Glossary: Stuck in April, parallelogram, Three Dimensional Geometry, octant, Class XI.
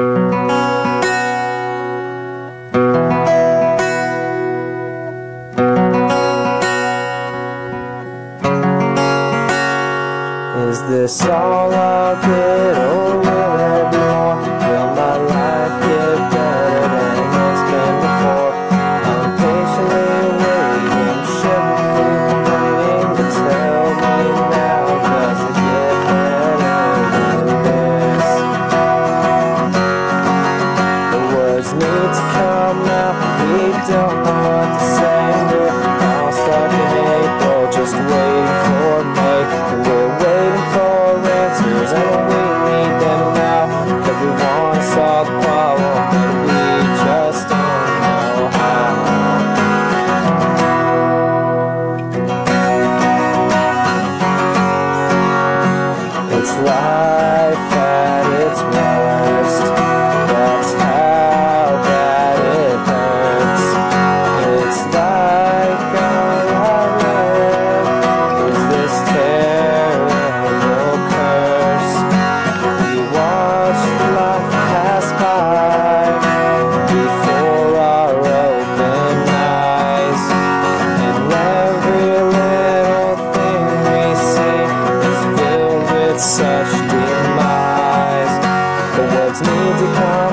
Is this all I'll get, or will there be more? Will my life get better than it's been before? I'm patiently waiting, shouldn't be complaining, but tell me now, does it get better than this? The words need to come out, we don't know what to say. We're all stuck in April, just waiting for May. We're waiting for answers, and we need them now, 'cause we want to solve the problem, but we just don't know how. It's life at its worst, that's how bad it hurts. It's like such demise. The words need to come.